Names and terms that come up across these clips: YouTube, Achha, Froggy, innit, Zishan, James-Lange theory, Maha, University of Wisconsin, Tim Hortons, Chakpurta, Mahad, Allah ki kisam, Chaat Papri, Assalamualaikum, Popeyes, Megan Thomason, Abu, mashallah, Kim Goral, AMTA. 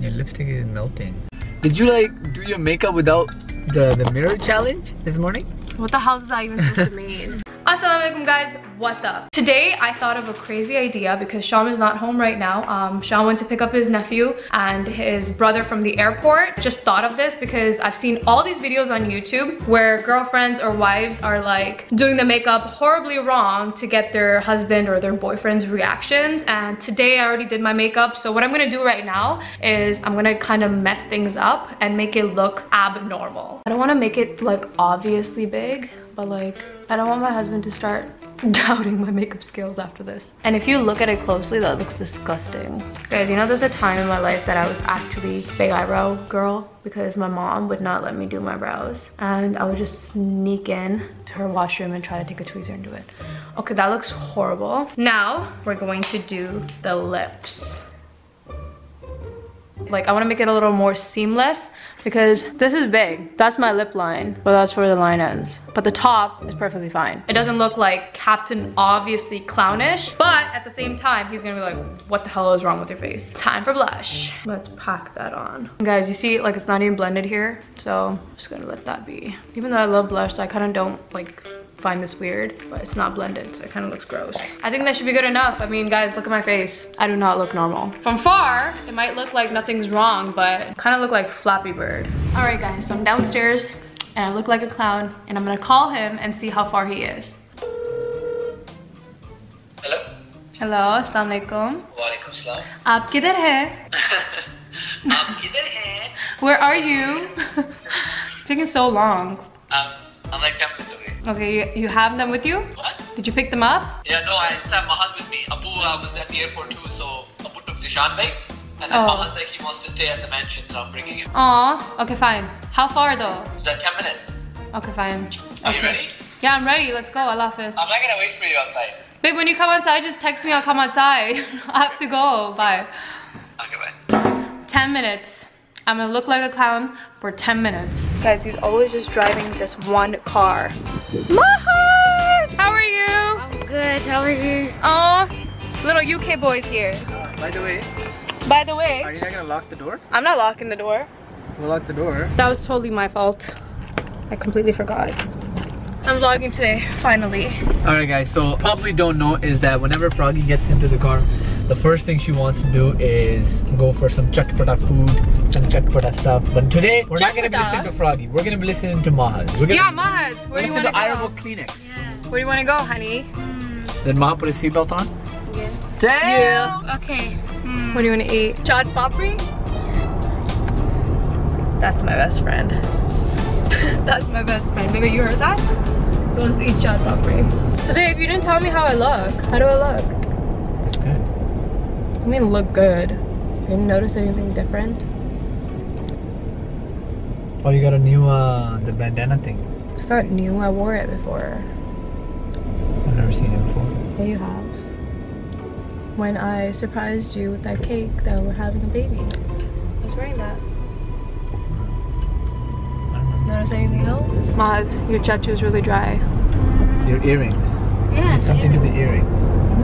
Your lipstick is melting. Did you like do your makeup without the mirror challenge this morning? What the hell does that even supposed to mean? Assalamualaikum guys, what's up? Today I thought of a crazy idea because Shyam is not home right now. Shyam went to pick up his nephew and his brother from the airport. Just thought of this because I've seen all these videos on YouTube where girlfriends or wives are like doing the makeup horribly wrong to get their husband or their boyfriend's reactions. And today I already did my makeup. So what I'm gonna do right now is I'm gonna kind of mess things up and make it look abnormal. I don't wanna make it like obviously big, but like I don't want my husband to start doubting my makeup skills after this. And if you look at it closely, that looks disgusting. Guys, you know there's a time in my life that I was actually big eyebrow girl because my mom would not let me do my brows. And I would just sneak in to her washroom and try to take a tweezer and do it. Okay, that looks horrible. Now, we're going to do the lips. Like, I wanna make it a little more seamless because this is big. That's my lip line, but that's where the line ends. But the top is perfectly fine. It doesn't look like Captain obviously clownish, but at the same time, he's gonna be like, what the hell is wrong with your face? Time for blush. Let's pack that on. Guys, you see, like it's not even blended here. So I'm just gonna let that be. Even though I love blush, so I kind of don't like find this weird, but it's not blended, so it kind of looks gross. I think that should be good enough. I mean, guys, look at my face. I do not look normal. From far, it might look like nothing's wrong, but kind of look like Flappy Bird. All right, guys, so I'm downstairs, and I look like a clown, and I'm gonna call him and see how far he is. Hello? Hello, Assalamualaikum. Waalaikum salam. Aap kidhar hai? Aap kidhar hai? Where are you? It's taking so long. I'm like 10 minutes away. Okay, you have them with you? What? Did you pick them up? Yeah, no, I just have Mahad with me. Abu was at the airport too, so Abu took Zishan back. And then Mahad's like, he wants to stay at the mansion, so I'm bringing him. Aw, okay, fine. How far though? Is that 10 minutes? Okay, fine. Are you ready? Yeah, I'm ready. Let's go. Allah first. I'm not gonna wait for you outside. Babe, when you come outside, just text me. I'll come outside. I have to go. Bye. Okay, bye. 10 minutes. I'm gonna look like a clown for 10 minutes. Guys, he's always just driving this one car. Maha! How are you? I'm good, how are you? Aw, little UK boy's here. By the way. Are you not gonna lock the door? I'm not locking the door. We'll lock the door. That was totally my fault. I completely forgot. I'm vlogging today, finally. Alright guys, so probably don't know is that whenever Froggy gets into the car, the first thing she wants to do is go for some Chakpurta food, some Chakpurta stuff. But today, we're not going to be listening to Froggy. We're going to be listening to Mahad. Yeah, Mahad. Where do you want to go? Yeah. Where do you want to go, honey? Did Mahad put his seatbelt on? Yeah. Damn! Yeah. Okay. What do you want to eat? Chaat Papri? Yeah. That's my best friend. That's my best friend. Maybe you heard that? He wants to eat Chaat Papri. So babe, you didn't tell me how I look. How do I look? I mean, look good. You didn't notice anything different? Oh, you got a new the bandana thing. It's not new. I wore it before. I've never seen it before. Yeah, you have. When I surprised you with that cake that we're having a baby, I was wearing that. Notice anything else? Maz, your tattoo is really dry. Your earrings. Yeah. Did something to the earrings.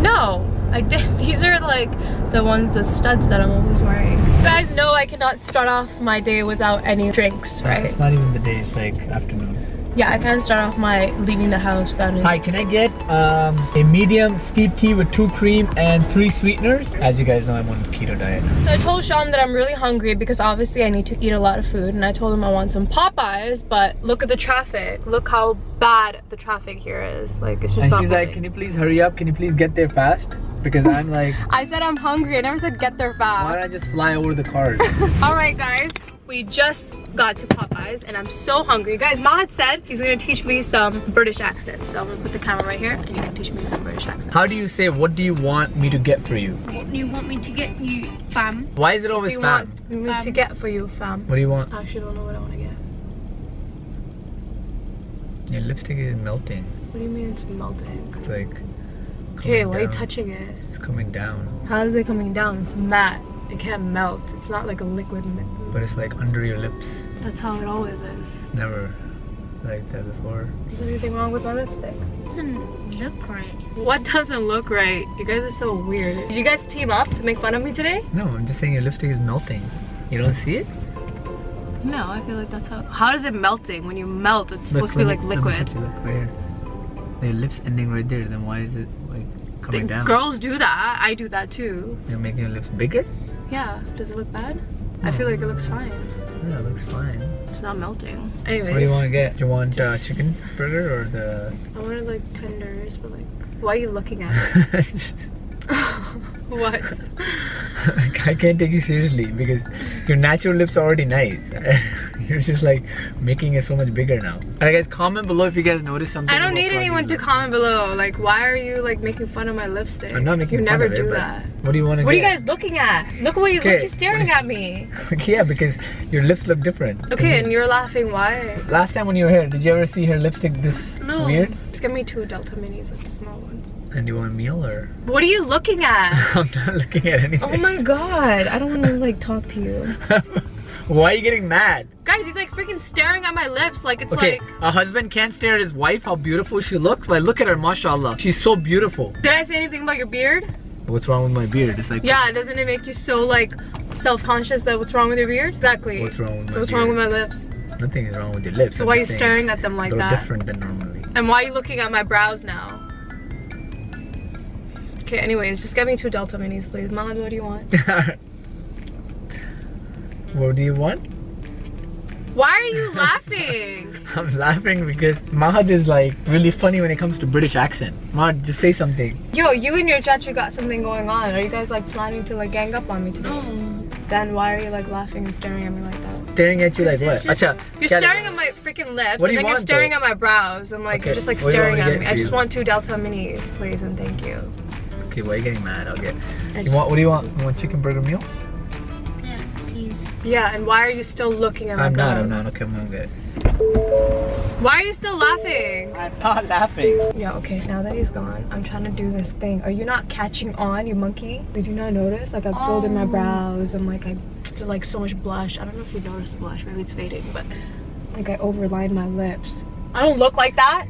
No. I did. These are like the ones, the studs that I'm always wearing. You guys know I cannot start off my day without any drinks, right? It's not even the day, it's like afternoon. Yeah, I can't start off my leaving the house without any. Hi, can I get a medium steep tea with 2 cream and 3 sweeteners? As you guys know, I'm on a keto diet. So I told Shyam that I'm really hungry because obviously I need to eat a lot of food. And I told him I want some Popeyes, but look at the traffic. Look how bad the traffic here is. Like, it's just not. And she's like, can you please hurry up? Can you please get there fast? Because I'm like... I said I'm hungry. I never said get there fast. Why don't I just fly over the cars? Alright guys, we just got to Popeyes and I'm so hungry. Guys, Mahad said he's going to teach me some British accent. So I'm going to put the camera right here and you can teach me some British accent. How do you say, what do you want me to get for you? What do you want me to get you, fam? Why is it always fam? What do you want me to get for you, fam? What do you want? I actually don't know what I want to get. Your lipstick is melting. What do you mean it's melting? It's like... Okay, why are you touching it? It's coming down. How is it coming down? It's matte. It can't melt. It's not like a liquid. But it's like under your lips. That's how it always is. Never like that before. Is there anything wrong with my lipstick? It doesn't look right. What doesn't look right? You guys are so weird. Did you guys team up to make fun of me today? No, I'm just saying your lipstick is melting. You don't see it? No, I feel like that's how. How is it melting? When you melt, it's supposed to be like liquid. Look right here. Their lips ending right there. Then why is it like coming down? Girls do that. I do that too. You're making your lips bigger? Yeah. Does it look bad? No. I feel like it looks fine. Yeah, it looks fine. It's not melting. Anyways. What do you want to get? Do you want chicken burger or the? I wanted like tenders, but like, why are you looking at me? What? I can't take you seriously because your natural lips are already nice. You're just like making it so much bigger now. Alright guys, comment below if you guys notice something. I don't need anyone to comment below. Like, why are you like making fun of my lipstick? I'm not making fun of it. You never do that. What do you want to do? What are you guys looking at? Look what you're staring at me. Yeah, because your lips look different. Okay, and you're laughing. Why? Last time when you were here, did you ever see her lipstick this weird? Just give me 2 Delta Minis, like the small ones. And you want a meal or? What are you looking at? I'm not looking at anything. Oh my god, I don't want to like talk to you. Why are you getting mad? Guys, he's like freaking staring at my lips like it's like... A husband can't stare at his wife, how beautiful she looks. Like, look at her, mashallah. She's so beautiful. Did I say anything about your beard? What's wrong with my beard? It's like... Yeah, doesn't it make you so like self-conscious that what's wrong with your beard? Exactly. What's wrong with my beard? So what's wrong with my lips? Nothing is wrong with your lips. So why are you staring at them like that? They're different than normally. And why are you looking at my brows now? Okay, anyways, just get me 2 Delta Minis, please. Mahad, what do you want? What do you want? Why are you laughing? I'm laughing because Mahad is like really funny when it comes to British accent. Mahad, just say something. Yo, you and your chachu got something going on. Are you guys like planning to like gang up on me today? No. Then why are you like laughing and staring at me like that? Staring at you like what? Achha. You're staring at my freaking lips and then you're staring at my brows. I'm like, you're just like staring at me. I just want 2 Delta Minis, please, and thank you. Okay, why are you getting mad? I'll get. What do you want? You want chicken burger meal? Yeah, please. Yeah, and why are you still looking at my brows? I'm not. Okay, I'm good. Why are you still laughing? I'm not laughing. Yeah, okay, now that he's gone, I'm trying to do this thing. Are you not catching on, you monkey? Did you not notice? Like, I've folded my brows and like I did like so much blush. I don't know if you noticed blush. Maybe it's fading, but like I overlined my lips. I don't look like that.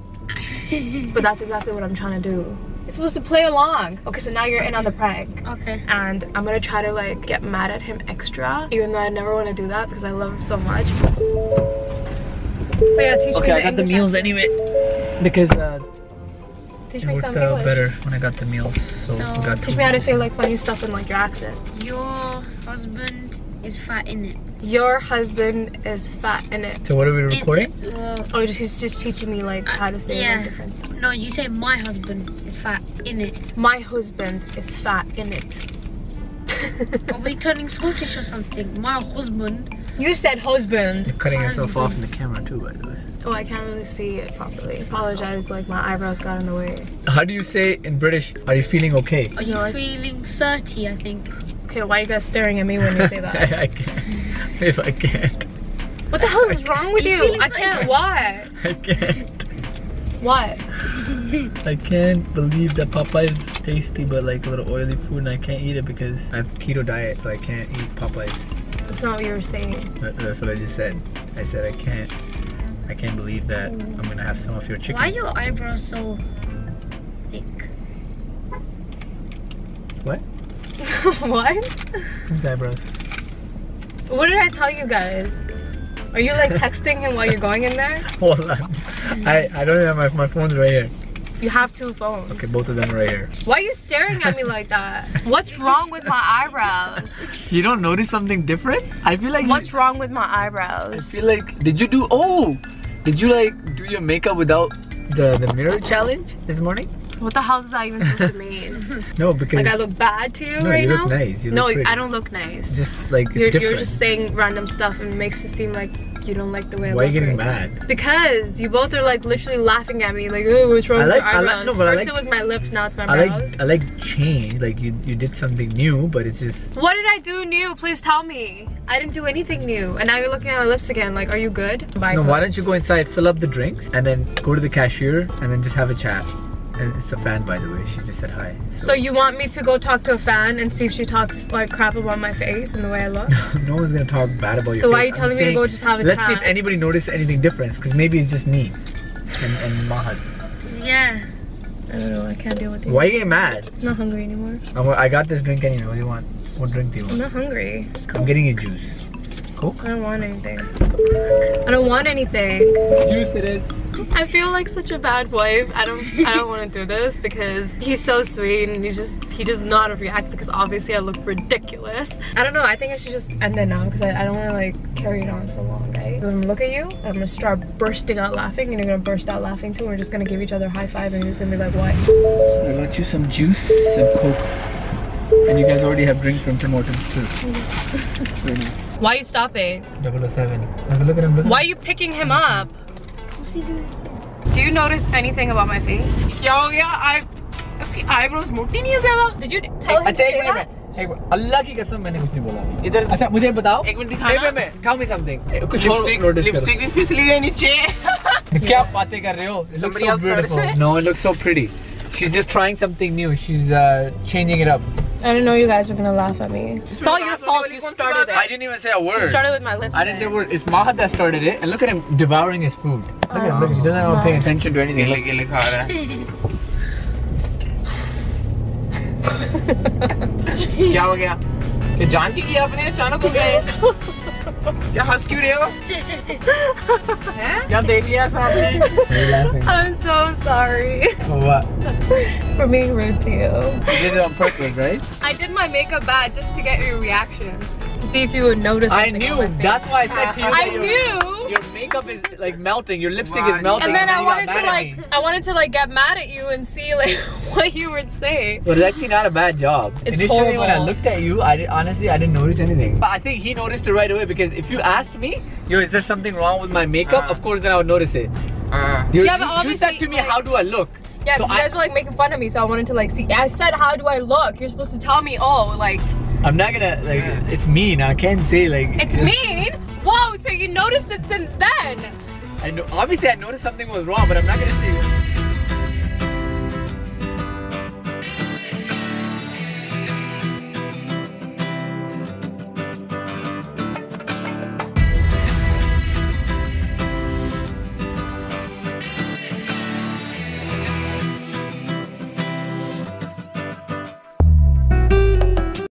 But that's exactly what I'm trying to do. You're supposed to play along. Okay, so now you're in on the prank. Okay. And I'm gonna try to like get mad at him extra, even though I never want to do that because I love him so much. So yeah, teach me. Okay, I got the meals anyway because teach me something better when I got the meals. So we got teach me how to say like funny stuff in like your accent. Your husband is fat, innit. Your husband is fat, innit. So what are we recording? Oh, he's just teaching me like how to say different stuff. No, you say my husband is fat, innit. My husband is fat, innit. Are we turning Scottish or something? My husband. You said husband. You're cutting yourself off in the camera too, by the way. Oh, I can't really see it properly. Apologize, like my eyebrows got in the way. How do you say in British, are you feeling okay? Are you feeling 30, I think. Okay, why are you guys staring at me when you say that? I can't. If I can't. What the hell is wrong with you? I can't. Why? I can't. What? I can't believe that Popeyes is tasty, but like a little oily food, and I can't eat it because I have keto diet, so I can't eat Popeyes. That's not what you were saying. That's what I just said. I said I can't. I can't believe that I'm gonna have some of your chicken. Why are your eyebrows so thick? What? What? Whose eyebrows? What did I tell you guys? Are you like texting him while you're going in there? Hold on. I don't have my phone's right here. You have 2 phones. Okay, both of them right here. Why are you staring at me like that? What's wrong with my eyebrows? You don't notice something different? I feel like... What's wrong with my eyebrows? I feel like... Did you like do your makeup without the mirror challenge this morning? What the hell does that even supposed to mean? No, because... Like I look bad to you right now? No, you look nice. You look pretty. I don't look nice. Just like, it's different. You're just saying random stuff and it makes it seem like you don't like the way I look. Why are you getting mad? Because you both are like literally laughing at me like, oh, what's wrong with your eyebrows? First it was my lips, now it's my brows. I like change. Like you did something new, but it's just... What did I do new? Please tell me. I didn't do anything new. And now you're looking at my lips again. Like, are you good? Bye. No, why don't you go inside, fill up the drinks, and then go to the cashier, and then just have a chat. And it's a fan, by the way. She just said hi. So you want me to go talk to a fan and see if she talks like crap about my face and the way I look? No one's gonna talk bad about your face. So why are you telling me to go just have a chat? Let's see if anybody noticed anything different, because maybe it's just me and Mahad. Yeah. I don't know. I can't deal with you. Why are you getting mad? I'm not hungry anymore. I got this drink anyway. What do you want? What drink do you want? I'm not hungry. Coke. I'm getting you juice. Coke? I don't want anything. I don't want anything. Juice it is. I feel like such a bad wife. I don't want to do this because he's so sweet and he does not react because obviously I look ridiculous. I don't know. I think I should just end it now because I don't want to like carry it on so long, right? I'm gonna look at you and I'm gonna start bursting out laughing and you're gonna burst out laughing too. We're just gonna give each other a high five and you're just gonna be like, what? I got you some juice, some Coke, and you guys already have drinks from Tim Hortons too. Really. Why are you stopping? 007. Have a look at him. Why are you picking him up? Do you notice anything about my face? Yo, yeah, eyebrows moti nahi hai zyada. Did you tell him to say that? Allah ki kisam, maine kuch nahi bola. Idhar acha mujhe batao. Ek minute dikhana. Tell me something. Kuch lipstick bhi phisli gayi niche. Kya baatein kar rahe ho? It looks so beautiful. No, it looks so pretty. She's just trying something new. She's changing it up. I didn't know you guys were gonna laugh at me. It's all your fault. You started it. I didn't even say a word. You started with my lips. I didn't say a word. It's Mahad that started it. And look at him devouring his food. Look at him. Look, he doesn't want to pay attention to anything. Kya ho gaya? Ye jaan ki apne achanak ho gaya. Ya has kyun rahe ho? Hain? Kya dekh liya sabne? I'm so sorry. For what? For being rude to you. You did it on purpose, right? I did my makeup bad just to get your reaction. To see if you would notice something. I knew. On my face. That's why I said to you. I knew. Your makeup is like melting. Your lipstick is melting. And then I wanted to get mad at you and see like what you would say. But it's actually not a bad job. It's initially horrible. When I looked at you, honestly I didn't notice anything. But I think he noticed it right away because if you asked me, yo, is there something wrong with my makeup? Of course, then I would notice it. You said to me, like, how do I look? Yeah, so you guys were like making fun of me, so I wanted to like see. I said, how do I look? You're supposed to tell me, oh, like. I'm not gonna, like, it's mean. I can't say, like. It's mean? Whoa, so you noticed it since then. I know, obviously I noticed something was wrong, but I'm not gonna say.